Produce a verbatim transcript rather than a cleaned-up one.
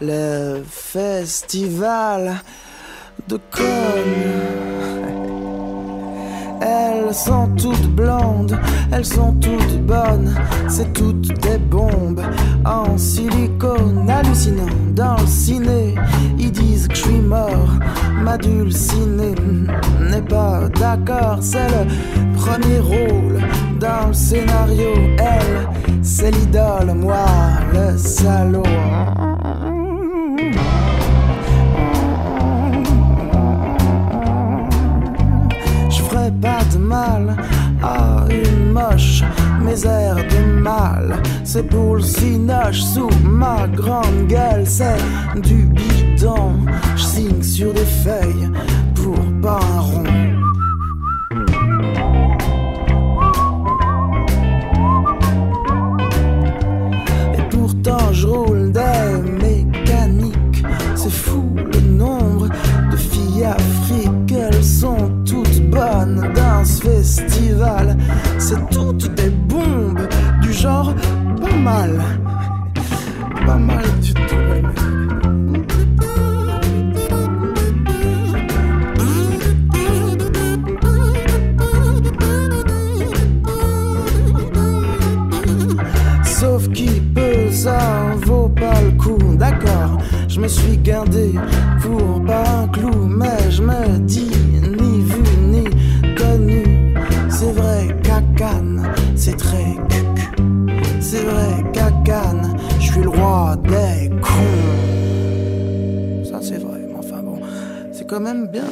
le festival de Cônes. Elles sont toutes blondes, elles sont toutes bonnes, c'est toutes des bombes en silicone. Hallucinant dans le ciné, ils disent que je suis mort, ma dulcinée n'est pas d'accord. C'est le premier rôle dans le scénario, elle c'est l'idole, moi le salaud. Pas de mal à une moche, mes airs de mal, ces boules si noches sous ma grande gueule, c'est du bidon, je signe sur des feuilles pour pas un rond. Et pourtant je roule des mécaniques, c'est fou le nombre de filles africaines, elles sont toutes bonnes dans ce festival, c'est toutes des bombes du genre pas mal, pas mal du tout. Sauf qui peut, ça vaut pas le coup, d'accord, je me suis gardé pour pas un clou, mais je me dis ni vu ni connu. C'est vrai qu'à Cannes, c'est très cuc, c'est vrai qu'à Cannes, je suis le roi des cons. Ça c'est vrai, mais enfin bon, c'est quand même bien.